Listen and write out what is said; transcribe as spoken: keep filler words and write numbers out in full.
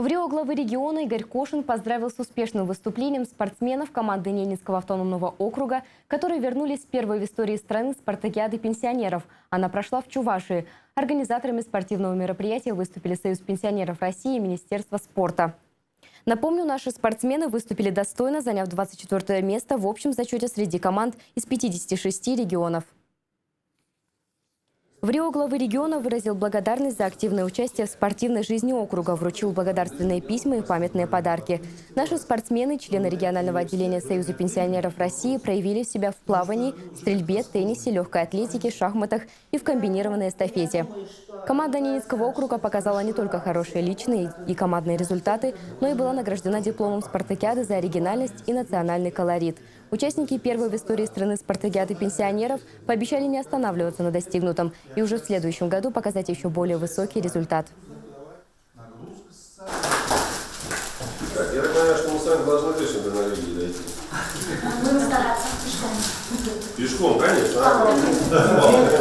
В Рио главы региона Игорь Кошин поздравил с успешным выступлением спортсменов команды Ненецкого автономного округа, которые вернулись с первой в истории страны спартакиады пенсионеров. Она прошла в Чувашии. Организаторами спортивного мероприятия выступили Союз пенсионеров России и Министерство спорта. Напомню, наши спортсмены выступили достойно, заняв двадцать четвёртое место в общем зачете среди команд из пятидесяти шести регионов. В Рио главы региона выразил благодарность за активное участие в спортивной жизни округа, вручил благодарственные письма и памятные подарки. Наши спортсмены, члены регионального отделения Союза пенсионеров России, проявили себя в плавании, стрельбе, теннисе, легкой атлетике, шахматах и в комбинированной эстафете. Команда Ненецкого округа показала не только хорошие личные и командные результаты, но и была награждена дипломом спартакиады за оригинальность и национальный колорит. Участники первой в истории страны спартакиады пенсионеров пообещали не останавливаться на достигнутом и уже в следующем году показать еще более высокий результат. Так, я понимаю, что мы с вами должны точно до Норвегии дойти. Будем стараться пешком. Пешком, конечно.